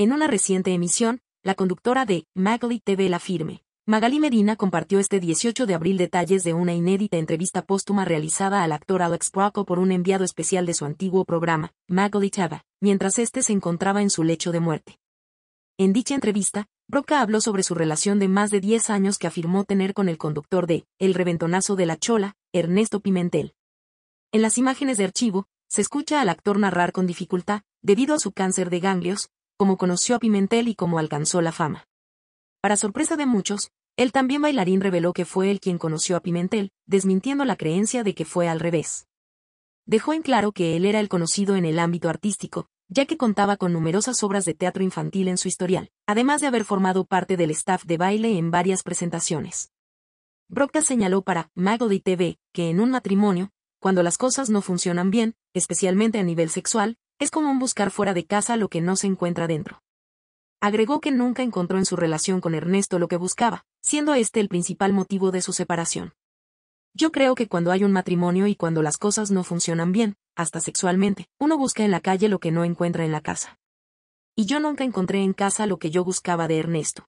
En una reciente emisión, la conductora de Magaly TV La Firme, Magaly Medina, compartió este 18 de abril detalles de una inédita entrevista póstuma realizada al actor Alex Brocca por un enviado especial de su antiguo programa, Magaly TV, mientras este se encontraba en su lecho de muerte. En dicha entrevista, Brocca habló sobre su relación de más de 10 años que afirmó tener con el conductor de El Reventonazo de la Chola, Ernesto Pimentel. En las imágenes de archivo, se escucha al actor narrar con dificultad, debido a su cáncer de ganglios, cómo conoció a Pimentel y cómo alcanzó la fama. Para sorpresa de muchos, el también bailarín reveló que fue él quien conoció a Pimentel, desmintiendo la creencia de que fue al revés. Dejó en claro que él era el conocido en el ámbito artístico, ya que contaba con numerosas obras de teatro infantil en su historial, además de haber formado parte del staff de baile en varias presentaciones. Brocca señaló para Magaly TV que en un matrimonio, cuando las cosas no funcionan bien, especialmente a nivel sexual, es común buscar fuera de casa lo que no se encuentra dentro. Agregó que nunca encontró en su relación con Ernesto lo que buscaba, siendo este el principal motivo de su separación. Yo creo que cuando hay un matrimonio y cuando las cosas no funcionan bien, hasta sexualmente, uno busca en la calle lo que no encuentra en la casa. Y yo nunca encontré en casa lo que yo buscaba de Ernesto.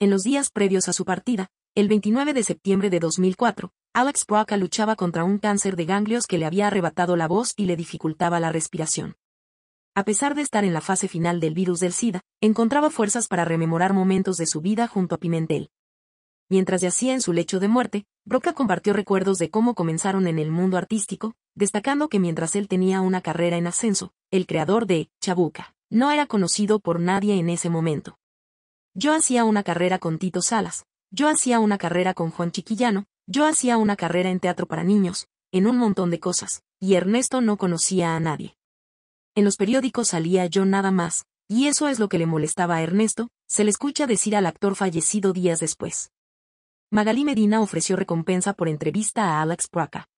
En los días previos a su partida, el 29 de septiembre de 2004, Alex Brocca luchaba contra un cáncer de ganglios que le había arrebatado la voz y le dificultaba la respiración. A pesar de estar en la fase final del virus del SIDA, encontraba fuerzas para rememorar momentos de su vida junto a Pimentel. Mientras yacía en su lecho de muerte, Brocca compartió recuerdos de cómo comenzaron en el mundo artístico, destacando que mientras él tenía una carrera en ascenso, el creador de Chabuca no era conocido por nadie en ese momento. Yo hacía una carrera con Tito Salas, yo hacía una carrera con Juan Chiquillano, yo hacía una carrera en teatro para niños, en un montón de cosas, y Ernesto no conocía a nadie. En los periódicos salía yo nada más, y eso es lo que le molestaba a Ernesto, se le escucha decir al actor fallecido días después. Magaly Medina ofreció recompensa por entrevista a Alex Brocca.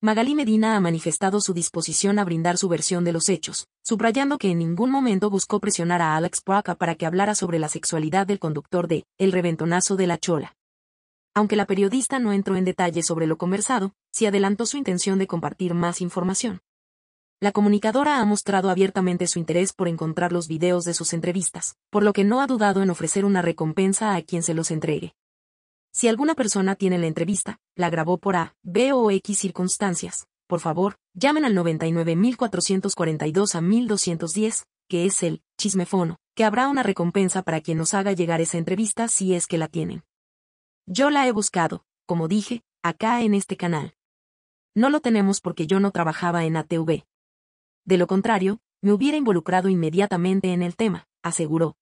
Magaly Medina ha manifestado su disposición a brindar su versión de los hechos, subrayando que en ningún momento buscó presionar a Alex Brocca para que hablara sobre la sexualidad del conductor de El Reventonazo de la Chola. Aunque la periodista no entró en detalle sobre lo conversado, sí adelantó su intención de compartir más información. La comunicadora ha mostrado abiertamente su interés por encontrar los videos de sus entrevistas, por lo que no ha dudado en ofrecer una recompensa a quien se los entregue. Si alguna persona tiene la entrevista, la grabó por A, B o X circunstancias, por favor, llamen al 99442 a 1210, que es el Chismefono, que habrá una recompensa para quien nos haga llegar esa entrevista si es que la tienen. Yo la he buscado, como dije, acá en este canal. No lo tenemos porque yo no trabajaba en ATV. De lo contrario, me hubiera involucrado inmediatamente en el tema, aseguró.